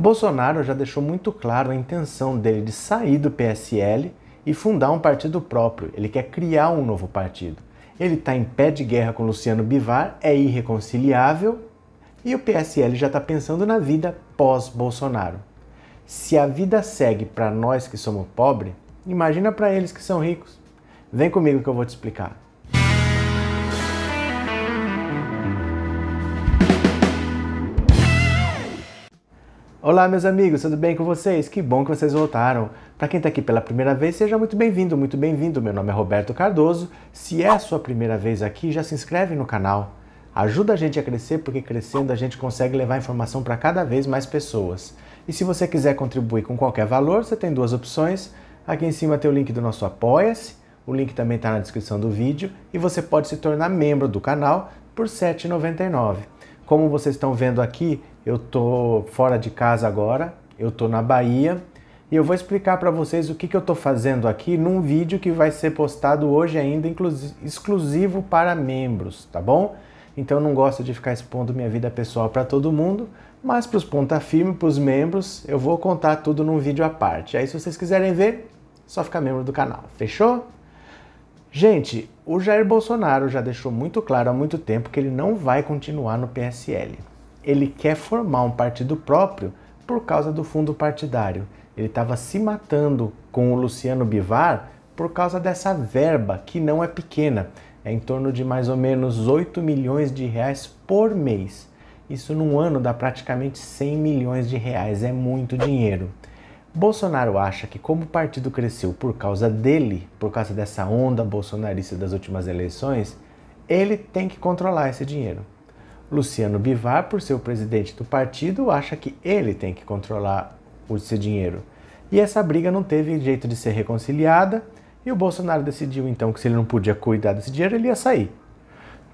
Bolsonaro já deixou muito claro a intenção dele de sair do PSL e fundar um partido próprio. Ele quer criar um novo partido. Ele está em pé de guerra com Luciano Bivar, é irreconciliável e o PSL já está pensando na vida pós-Bolsonaro. Se a vida segue para nós que somos pobres, imagina para eles que são ricos. Vem comigo que eu vou te explicar. Olá meus amigos, tudo bem com vocês? Que bom que vocês voltaram. Para quem está aqui pela primeira vez, seja muito bem-vindo, muito bem-vindo. Meu nome é Roberto Cardoso. Se é a sua primeira vez aqui, já se inscreve no canal. Ajuda a gente a crescer, porque crescendo a gente consegue levar informação para cada vez mais pessoas. E se você quiser contribuir com qualquer valor, você tem duas opções. Aqui em cima tem o link do nosso Apoia-se, o link também está na descrição do vídeo e você pode se tornar membro do canal por R$ 7,99. Como vocês estão vendo aqui, eu tô fora de casa agora, eu tô na Bahia e eu vou explicar para vocês o que eu tô fazendo aqui num vídeo que vai ser postado hoje ainda, exclusivo para membros, tá bom? Então eu não gosto de ficar expondo minha vida pessoal para todo mundo, mas para os ponta firme, para os membros, eu vou contar tudo num vídeo à parte. Aí se vocês quiserem ver, só ficar membro do canal, fechou? Gente, o Jair Bolsonaro já deixou muito claro há muito tempo que ele não vai continuar no PSL. Ele quer formar um partido próprio por causa do fundo partidário. Ele estava se matando com o Luciano Bivar por causa dessa verba, que não é pequena. É em torno de mais ou menos 8 milhões de reais por mês. Isso num ano dá praticamente 100 milhões de reais, é muito dinheiro. Bolsonaro acha que como o partido cresceu por causa dele, por causa dessa onda bolsonarista das últimas eleições, ele tem que controlar esse dinheiro. Luciano Bivar, por ser o presidente do partido, acha que ele tem que controlar esse dinheiro. E essa briga não teve jeito de ser reconciliada, e o Bolsonaro decidiu então que se ele não podia cuidar desse dinheiro, ele ia sair.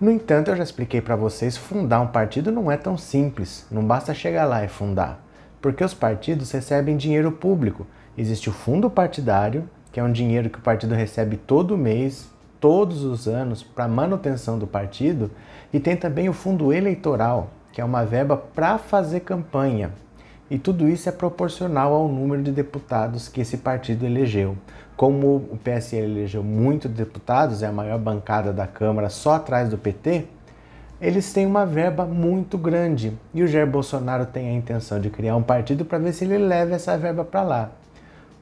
No entanto, eu já expliquei para vocês, fundar um partido não é tão simples, não basta chegar lá e fundar. Porque os partidos recebem dinheiro público. Existe o fundo partidário, que é um dinheiro que o partido recebe todo mês, todos os anos, para manutenção do partido, e tem também o fundo eleitoral, que é uma verba para fazer campanha. E tudo isso é proporcional ao número de deputados que esse partido elegeu. Como o PSL elegeu muitos deputados, é a maior bancada da Câmara, só atrás do PT, eles têm uma verba muito grande. E o Jair Bolsonaro tem a intenção de criar um partido para ver se ele leva essa verba para lá.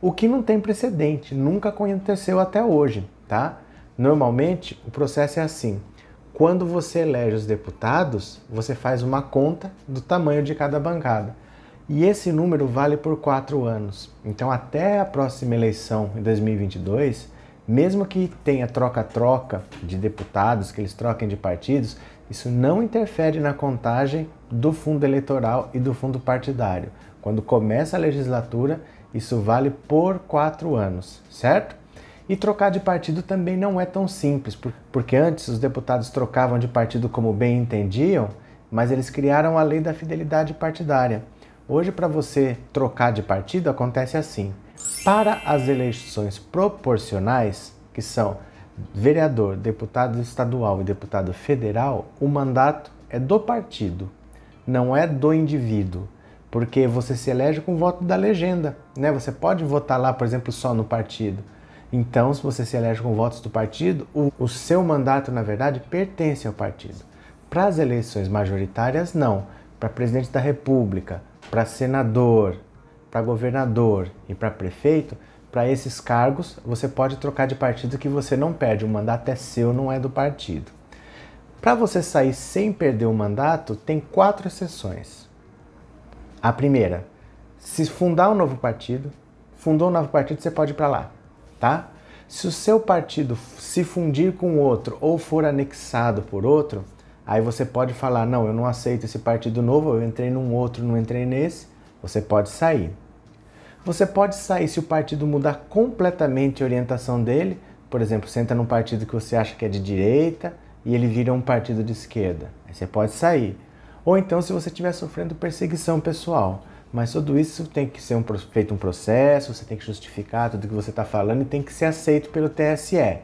O que não tem precedente, nunca aconteceu até hoje, tá? Normalmente, o processo é assim. Quando você elege os deputados, você faz uma conta do tamanho de cada bancada. E esse número vale por 4 anos. Então, até a próxima eleição, em 2022, mesmo que tenha troca-troca de deputados, que eles troquem de partidos, isso não interfere na contagem do fundo eleitoral e do fundo partidário. Quando começa a legislatura, isso vale por 4 anos, certo? E trocar de partido também não é tão simples, porque antes os deputados trocavam de partido como bem entendiam, mas eles criaram a lei da fidelidade partidária. Hoje, para você trocar de partido, acontece assim. Para as eleições proporcionais, que são vereador, deputado estadual e deputado federal, o mandato é do partido, não é do indivíduo. Porque você se elege com o voto da legenda, né? Você pode votar lá, por exemplo, só no partido. Então, se você se elege com votos do partido, o seu mandato, na verdade, pertence ao partido. Para as eleições majoritárias, não. Para presidente da República, para senador, para governador e para prefeito, para esses cargos, você pode trocar de partido que você não perde. O mandato é seu, não é do partido. Para você sair sem perder o mandato, tem 4 exceções. A primeira, se fundar um novo partido, fundou um novo partido, você pode ir para lá. Tá? Se o seu partido se fundir com outro ou for anexado por outro, aí você pode falar, não, eu não aceito esse partido novo, eu entrei num outro, não entrei nesse, você pode sair. Você pode sair se o partido mudar completamente a orientação dele, por exemplo, você entra num partido que você acha que é de direita e ele vira um partido de esquerda, aí você pode sair. Ou então se você estiver sofrendo perseguição pessoal. Mas tudo isso tem que ser feito um processo, você tem que justificar tudo que você está falando e tem que ser aceito pelo TSE.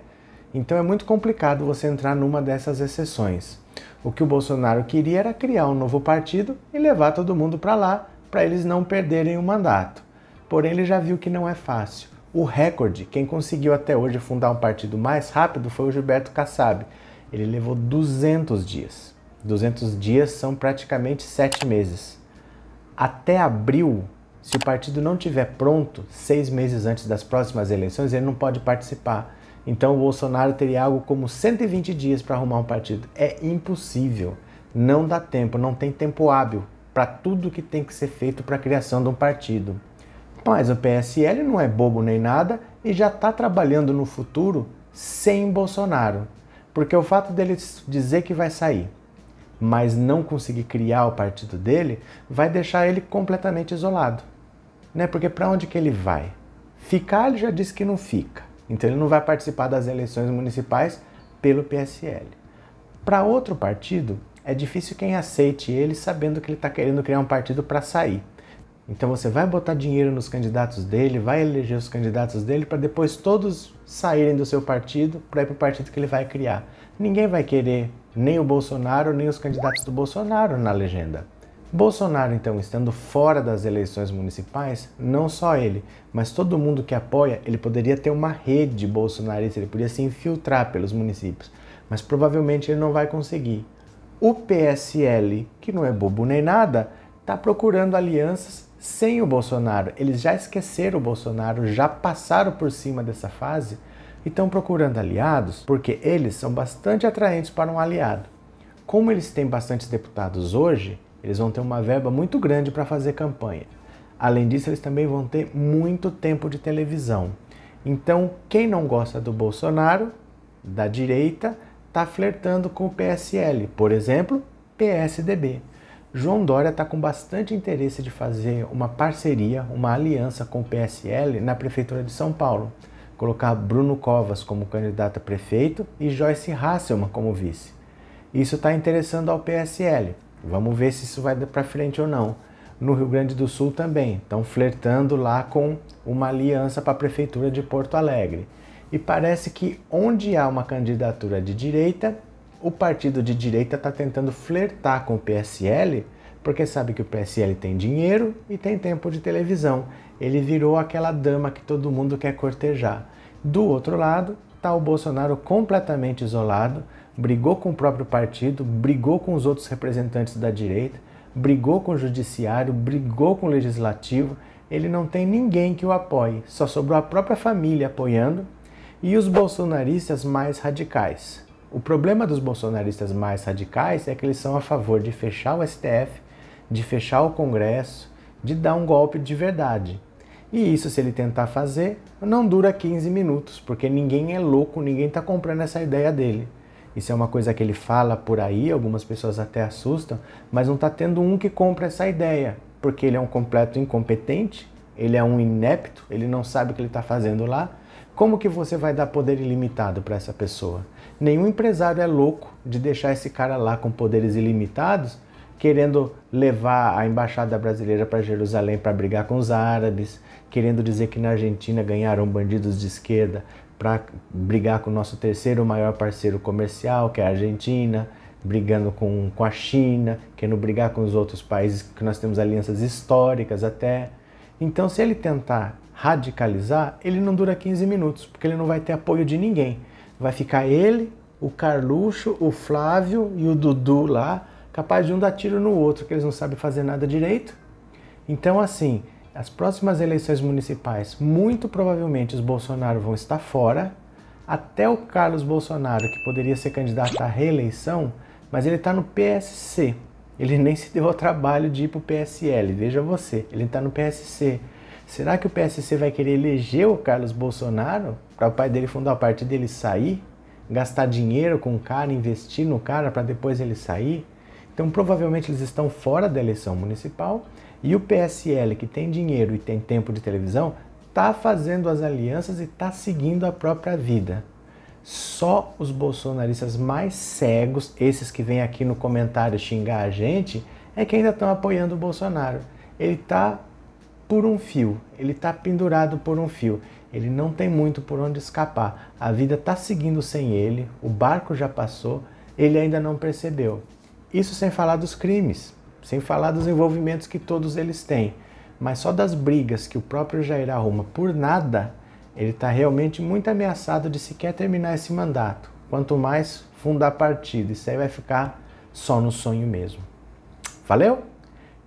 Então é muito complicado você entrar numa dessas exceções. O que o Bolsonaro queria era criar um novo partido e levar todo mundo para lá para eles não perderem o mandato. Porém, ele já viu que não é fácil. O recorde, quem conseguiu até hoje fundar um partido mais rápido foi o Gilberto Kassab. Ele levou 200 dias. 200 dias são praticamente 7 meses. Até abril, se o partido não estiver pronto, 6 meses antes das próximas eleições, ele não pode participar. Então o Bolsonaro teria algo como 120 dias para arrumar um partido. É impossível. Não dá tempo, não tem tempo hábil para tudo que tem que ser feito para a criação de um partido. Mas o PSL não é bobo nem nada e já está trabalhando no futuro sem Bolsonaro. Porque o fato dele dizer que vai sair, mas não conseguir criar o partido dele, vai deixar ele completamente isolado, né? Porque para onde que ele vai? Ficar, ele já disse que não fica. Então ele não vai participar das eleições municipais pelo PSL. Para outro partido, é difícil quem aceite ele sabendo que ele está querendo criar um partido para sair. Então você vai botar dinheiro nos candidatos dele, vai eleger os candidatos dele para depois todos saírem do seu partido para ir para o partido que ele vai criar. Ninguém vai querer nem o Bolsonaro, nem os candidatos do Bolsonaro na legenda. Bolsonaro, então, estando fora das eleições municipais, não só ele, mas todo mundo que apoia, ele poderia ter uma rede bolsonarista, ele poderia se infiltrar pelos municípios, mas provavelmente ele não vai conseguir. O PSL, que não é bobo nem nada, está procurando alianças sem o Bolsonaro. Eles já esqueceram o Bolsonaro, já passaram por cima dessa fase e estão procurando aliados porque eles são bastante atraentes para um aliado. Como eles têm bastantes deputados hoje, eles vão ter uma verba muito grande para fazer campanha. Além disso, eles também vão ter muito tempo de televisão. Então, quem não gosta do Bolsonaro, da direita, está flertando com o PSL. Por exemplo, PSDB. João Dória está com bastante interesse de fazer uma parceria, uma aliança com o PSL na Prefeitura de São Paulo. Colocar Bruno Covas como candidato a prefeito e Joyce Hasselmann como vice. Isso está interessando ao PSL. Vamos ver se isso vai para frente ou não. No Rio Grande do Sul também, estão flertando lá com uma aliança para a Prefeitura de Porto Alegre. E parece que onde há uma candidatura de direita, o partido de direita está tentando flertar com o PSL, porque sabe que o PSL tem dinheiro e tem tempo de televisão. Ele virou aquela dama que todo mundo quer cortejar. Do outro lado, está o Bolsonaro completamente isolado, brigou com o próprio partido, brigou com os outros representantes da direita, brigou com o judiciário, brigou com o legislativo. Ele não tem ninguém que o apoie, só sobrou a própria família apoiando e os bolsonaristas mais radicais. O problema dos bolsonaristas mais radicais é que eles são a favor de fechar o STF, de fechar o Congresso, de dar um golpe de verdade. E isso, se ele tentar fazer, não dura 15 minutos, porque ninguém é louco, ninguém está comprando essa ideia dele. Isso é uma coisa que ele fala por aí, algumas pessoas até assustam, mas não está tendo um que compra essa ideia, porque ele é um completo incompetente, ele é um inepto, ele não sabe o que ele está fazendo lá. Como que você vai dar poder ilimitado para essa pessoa? Nenhum empresário é louco de deixar esse cara lá com poderes ilimitados, querendo levar a embaixada brasileira para Jerusalém para brigar com os árabes, querendo dizer que na Argentina ganharam bandidos de esquerda, para brigar com o nosso terceiro maior parceiro comercial, que é a Argentina, brigando com a China, querendo brigar com os outros países que nós temos alianças históricas até. Então, se ele tentar radicalizar, ele não dura 15 minutos, porque ele não vai ter apoio de ninguém. Vai ficar ele, o Carluxo, o Flávio e o Dudu lá, capaz de um dar tiro no outro, que eles não sabem fazer nada direito. Então, assim, as próximas eleições municipais, muito provavelmente os Bolsonaro vão estar fora, até o Carlos Bolsonaro, que poderia ser candidato à reeleição, mas ele está no PSC. Ele nem se deu ao trabalho de ir para o PSL, veja você, ele está no PSC. Será que o PSC vai querer eleger o Carlos Bolsonaro para o pai dele fundar o partido e ele sair? Gastar dinheiro com o cara, investir no cara para depois ele sair? Então provavelmente eles estão fora da eleição municipal. E o PSL, que tem dinheiro e tem tempo de televisão, está fazendo as alianças e está seguindo a própria vida. Só os bolsonaristas mais cegos, esses que vêm aqui no comentário xingar a gente, é que ainda estão apoiando o Bolsonaro. Ele está por um fio, ele está pendurado por um fio, ele não tem muito por onde escapar. A vida está seguindo sem ele, o barco já passou, ele ainda não percebeu. Isso sem falar dos crimes. Sem falar dos envolvimentos que todos eles têm. Mas só das brigas que o próprio Jair arruma por nada, ele está realmente muito ameaçado de sequer terminar esse mandato. Quanto mais fundar partido, isso aí vai ficar só no sonho mesmo. Valeu?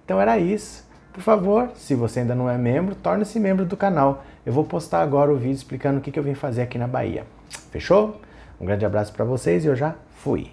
Então era isso. Por favor, se você ainda não é membro, torne-se membro do canal. Eu vou postar agora o vídeo explicando o que eu vim fazer aqui na Bahia. Fechou? Um grande abraço para vocês e eu já fui.